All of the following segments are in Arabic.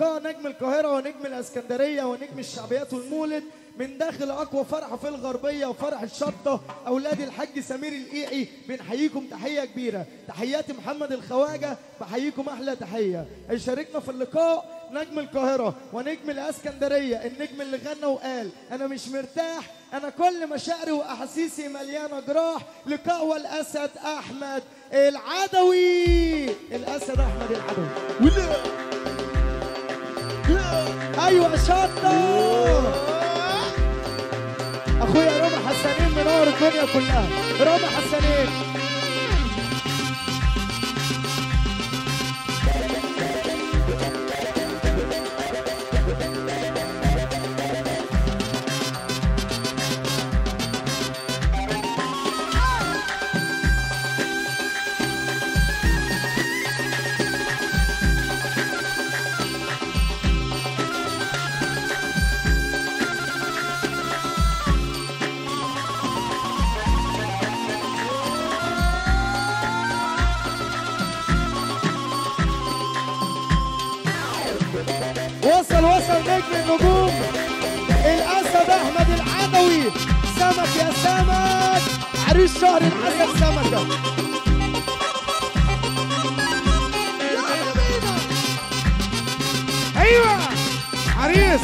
نجم القاهرة ونجم الاسكندرية ونجم الشعبيات والمولد من داخل اقوى فرحة في الغربية وفرح الشطة اولاد الحاج سمير القيعي. بنحييكم تحية كبيرة، تحياتي محمد الخواجة، بحييكم احلى تحية. هيشاركنا في اللقاء نجم القاهرة ونجم الاسكندرية، النجم اللي غنى وقال انا مش مرتاح، انا كل مشاعري واحاسيسي مليانة جراح، لقاء الاسد احمد العدوي. الاسد احمد العدوي، ايوه شطه اخويا روما حسانين منور الدنيا كلها. روما حسانين وصل نجم النجوم الاسد احمد العدوي. سمك يا سمك، عريس شهر الاسد سمكه. يلا بينا، ايوه عريس،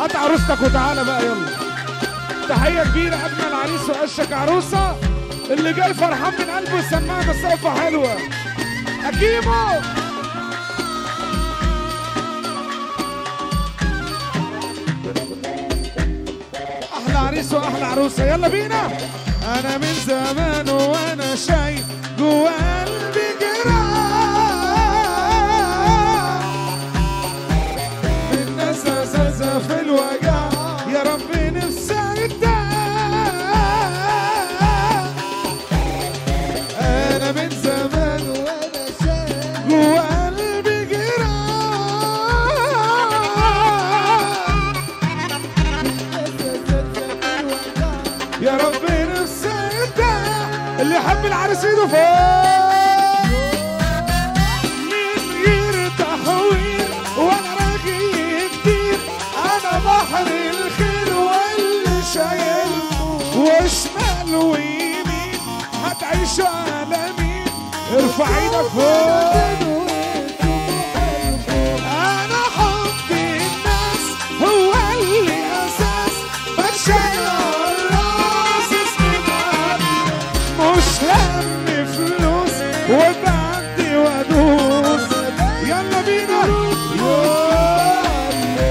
هات عروستك وتعالى بقى. يلا تحيه كبيره، اجمل عريس واشك عروسه، اللي جاي فرحان من قلبه يسمعها بالصوفه حلوه. اكيمو عريس واحلى عروسه، يلا بينا. انا من زمان وانا شايف جوا قلبي جراح، الناس اساسها في الوجع، يا رب نفسي ارتاح. انا من زمان وانا شايف جوا قلبي جراح، يا رب نفسي ارتاح. اللي يحب العريس ايده فوق، من غير تحويل ولا راجل كتير، انا بحر الخير واللي شايله وشمال ويمين، هتعيش على مين؟ ارفع ايدك فوق.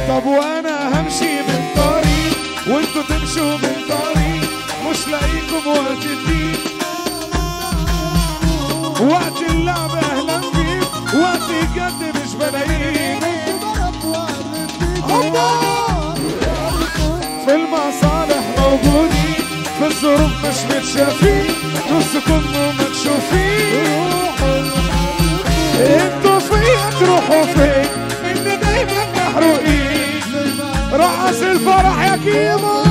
طب وانا همشي من طريق وانتوا تمشوا من طريق، مش لاقيكم وقت الدين، وقت اللعب اهلا بيك، وقت الجد مش بلاقيك. في المصالح موجودين، في الظروف مش متشافين، نصكم ومكشوفين، انتوا فين تروحوا فين؟ انتوا دايما محروقين. رقص الفرح يا كيمو،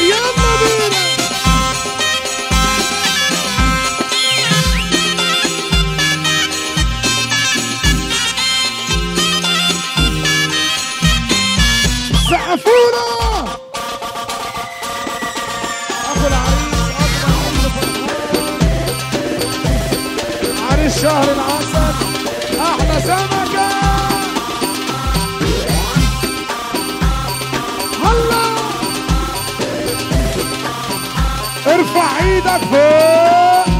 يلا بينا. زحفونا أبو العريس أكبر عريس شهر العسل أحلى سمكة. هلا ارفع ايدك فوق،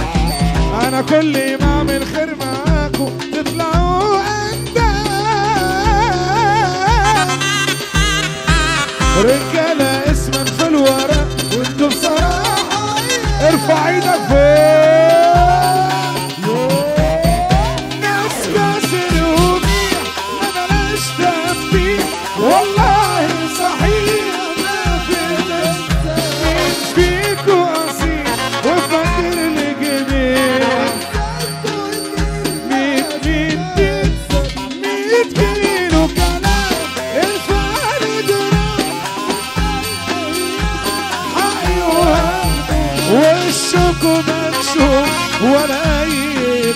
أنا كل ما أعمل خير معاكوا تطلعوا أنداء، رجالة اسمك في الورق وانتوا بصراحة. ارفع ايدك فوق،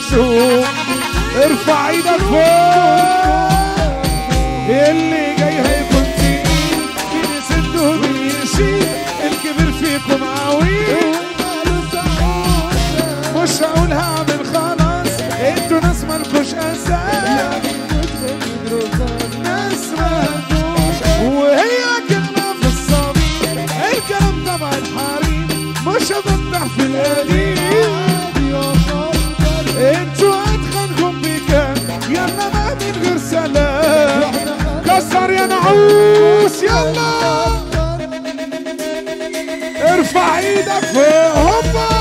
الشوق، ارفع ايدك فوق، اللي جاي هيكون تقيل، مين يسده ومين يشيل، الكبير فيكم عويل، مش هقول هعمل خلاص، انتوا ناس مالكوش اساس، ناس مالكوش وهي كلمة في الصميم، الكلام تبع الحريم، مش هفتح في القديم. انتوا هتخانقوا بكام؟ يلا بقى من غير سلام، كسر يا نعوس، يلا ارفع ايدك فوق، هوبا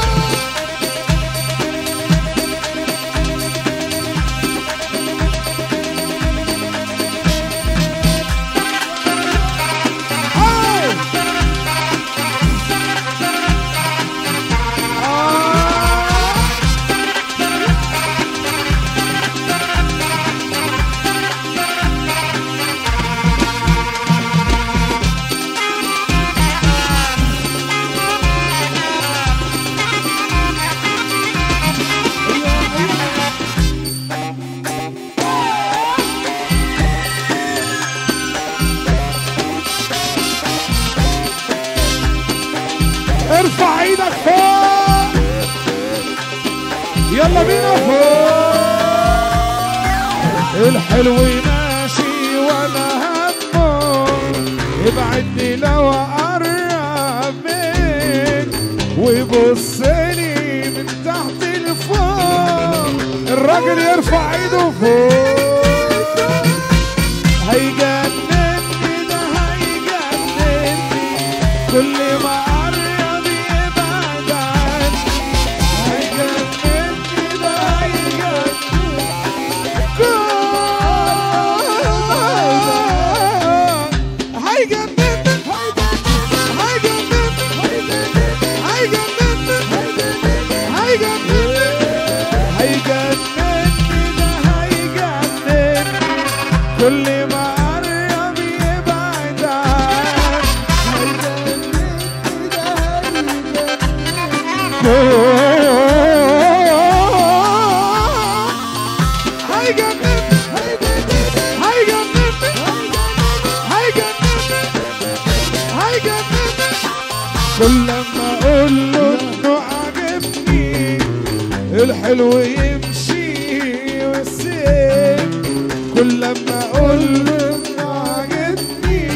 يلا بينا فوق، الحلو ماشي ولا همه، ابعدني لو اقرب منك، وبصلي من تحت لفوق، الراجل يرفع ايده فوق، هيجنني ده هيجنني، كل ما الحلو يمشي والسيب، كل لما اقول له عاجبني،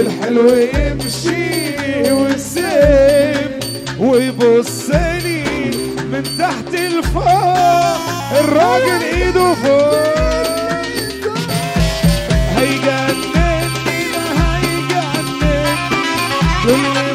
الحلو يمشي والسيب، ويبص لي من تحت لفوق، الراجل ايده فوق، هيجنني ده هيجنني.